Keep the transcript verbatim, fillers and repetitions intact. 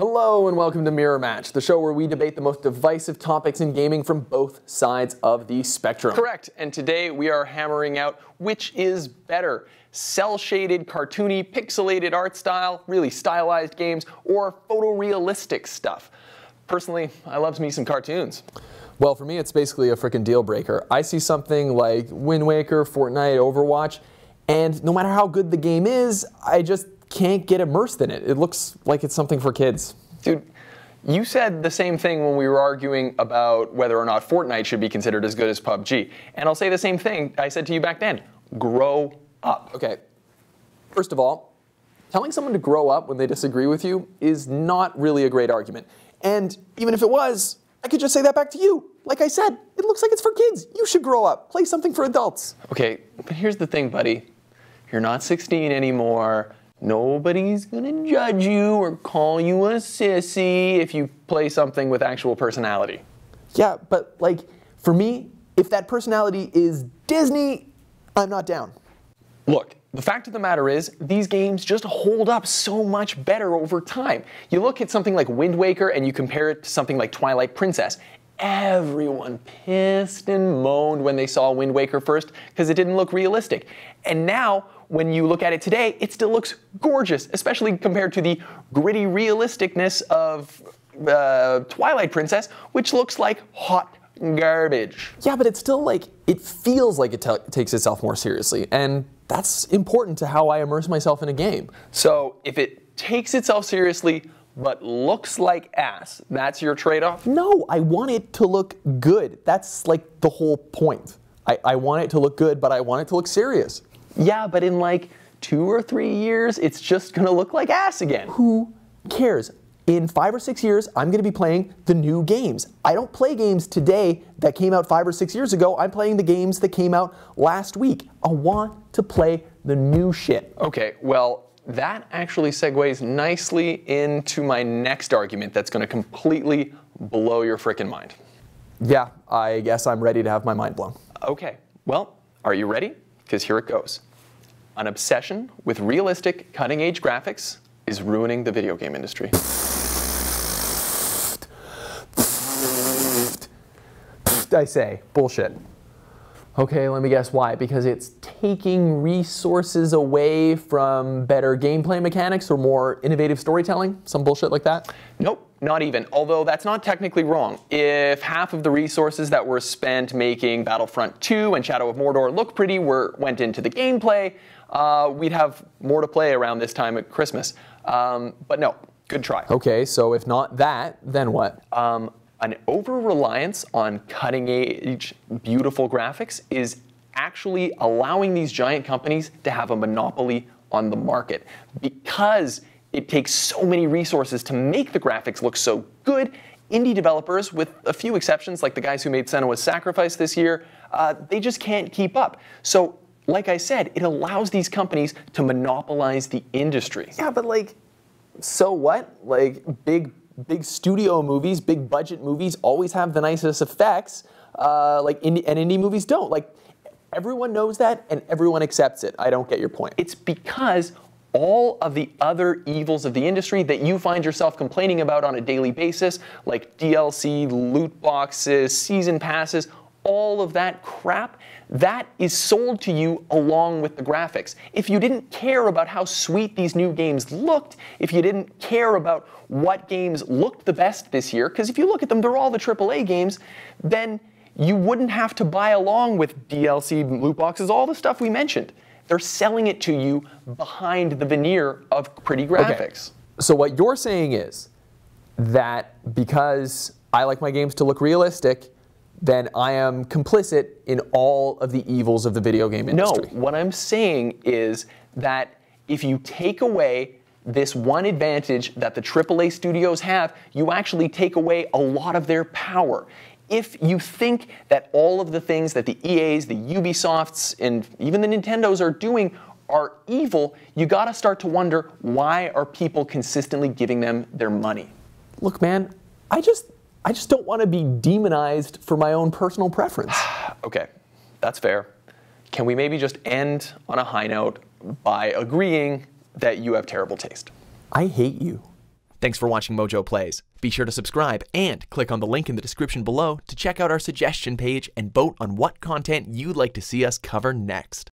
Hello and welcome to Mirror Match, the show where we debate the most divisive topics in gaming from both sides of the spectrum. Correct, and today we are hammering out which is better, cel-shaded, cartoony, pixelated art style, really stylized games, or photorealistic stuff. Personally, I love me some cartoons. Well, for me it's basically a frickin' deal breaker. I see something like Wind Waker, Fortnite, Overwatch, and no matter how good the game is, I just can't get immersed in it. It looks like it's something for kids. Dude, you said the same thing when we were arguing about whether or not Fortnite should be considered as good as P U B G. And I'll say the same thing I said to you back then. Grow up. Okay. First of all, telling someone to grow up when they disagree with you is not really a great argument. And even if it was, I could just say that back to you. Like I said, it looks like it's for kids. You should grow up. Play something for adults. Okay, but here's the thing, buddy. You're not sixteen anymore. Nobody's gonna judge you or call you a sissy if you play something with actual personality. Yeah, but like, for me, if that personality is Disney, I'm not down. Look, the fact of the matter is, these games just hold up so much better over time. You look at something like Wind Waker and you compare it to something like Twilight Princess. Everyone pissed and moaned when they saw Wind Waker first because it didn't look realistic. And now, when you look at it today, it still looks gorgeous, especially compared to the gritty realisticness of uh, Twilight Princess, which looks like hot garbage. Yeah, but it's still like, it feels like it t takes itself more seriously, and that's important to how I immerse myself in a game. So if it takes itself seriously, but looks like ass, that's your trade-off? No, I want it to look good. That's like the whole point. I, I want it to look good, but I want it to look serious. Yeah, but in like two or three years, it's just gonna look like ass again. Who cares? In five or six years, I'm gonna be playing the new games. I don't play games today that came out five or six years ago. I'm playing the games that came out last week. I want to play the new shit. Okay, well, that actually segues nicely into my next argument that's gonna completely blow your frickin' mind. Yeah, I guess I'm ready to have my mind blown. Okay, well, are you ready? Because here it goes. An obsession with realistic, cutting-edge graphics is ruining the video game industry. I say, bullshit. Okay, let me guess why. Because it's taking resources away from better gameplay mechanics or more innovative storytelling? Some bullshit like that? Nope. Not even, although that's not technically wrong. If half of the resources that were spent making Battlefront two and Shadow of Mordor look pretty were went into the gameplay, uh, we'd have more to play around this time at Christmas. Um, but no, good try. Okay, so if not that, then what? Um, an over-reliance on cutting-edge, beautiful graphics is actually allowing these giant companies to have a monopoly on the market, because it takes so many resources to make the graphics look so good. Indie developers, with a few exceptions, like the guys who made Senua's Sacrifice this year, uh, they just can't keep up. So, like I said, it allows these companies to monopolize the industry. Yeah, but like, so what? Like, big, big studio movies, big budget movies always have the nicest effects, uh, like, indie, and indie movies don't. Like, everyone knows that, and everyone accepts it. I don't get your point. It's because all of the other evils of the industry that you find yourself complaining about on a daily basis, like D L C, loot boxes, season passes, all of that crap, that is sold to you along with the graphics. If you didn't care about how sweet these new games looked, if you didn't care about what games looked the best this year, because if you look at them, they're all the triple A games, then you wouldn't have to buy along with D L C, loot boxes, all the stuff we mentioned. They're selling it to you behind the veneer of pretty graphics. Okay. So what you're saying is that because I like my games to look realistic, then I am complicit in all of the evils of the video game industry. No, what I'm saying is that if you take away this one advantage that the triple A studios have, you actually take away a lot of their power. If you think that all of the things that the E As, the Ubisofts, and even the Nintendos are doing are evil, you gotta start to wonder, why are people consistently giving them their money? Look, man, I just, I just don't want to be demonized for my own personal preference. Okay, that's fair. Can we maybe just end on a high note by agreeing that you have terrible taste? I hate you. Thanks for watching Mojo Plays. Be sure to subscribe and click on the link in the description below to check out our suggestion page and vote on what content you'd like to see us cover next.